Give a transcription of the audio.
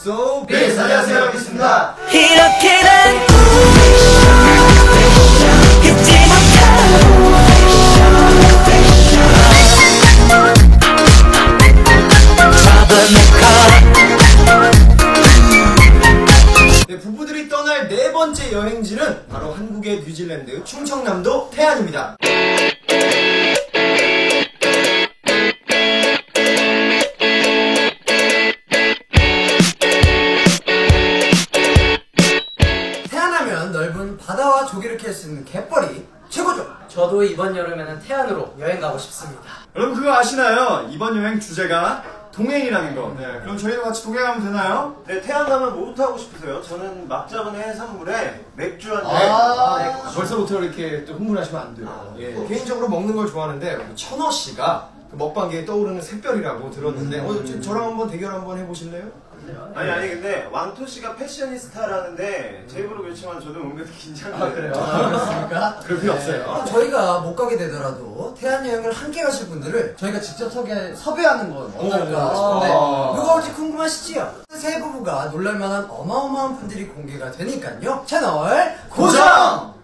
So peace! 안녕하세요, 여러분입니다. 이렇게 난 부부들이 떠날 네 번째 여행지는 바로 한국의 뉴질랜드 충청남도 태안입니다. 바다와 조개를 캘 수 있는 갯벌이 최고죠! 저도 이번 여름에는 태안으로 여행 가고 싶습니다. 여러분 그거 아시나요? 이번 여행 주제가 동행이라는 거. 네, 그럼 저희도 같이 동행하면 되나요? 네, 태안 가면 뭐부터 하고 싶으세요? 저는 막 잡은 해산물에 맥주 한 잔. 네, 벌써부터 이렇게 또 흥분하시면 안 돼요. 예. 개인적으로 먹는 걸 좋아하는데 천어 씨가 그 먹방계에 떠오르는 샛별이라고 들었는데 저랑 한번 대결 한번 해보실래요? 아니 근데 왕토씨가 패셔니스타라는데 제 입으로 그렇지만 저도 뭔가 긴장돼요. 아, 그래요? 그렇습니까? 그럴 필요 없어요. 저희가 못 가게 되더라도 태안 여행을 함께 가실 분들을 저희가 직접 섭외하는 건 어떨까 싶은데 누가 올지 궁금하시지요? 세 부부가 놀랄만한 어마어마한 분들이 공개가 되니까요. 채널 고정!